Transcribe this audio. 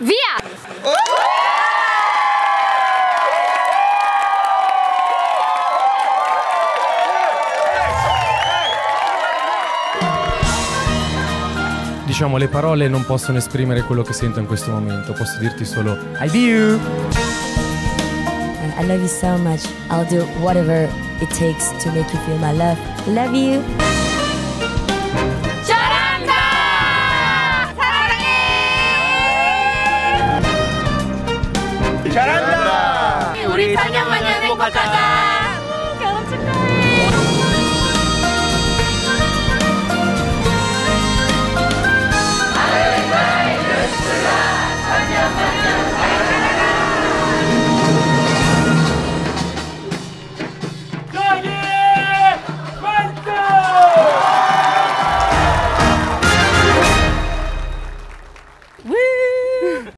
Via! Diciamo, le parole non possono esprimere quello che sento in questo momento, posso dirti solo I love you! I love you so much, I'll do whatever it takes to make you feel my love. Love you! Caramba! Caramba!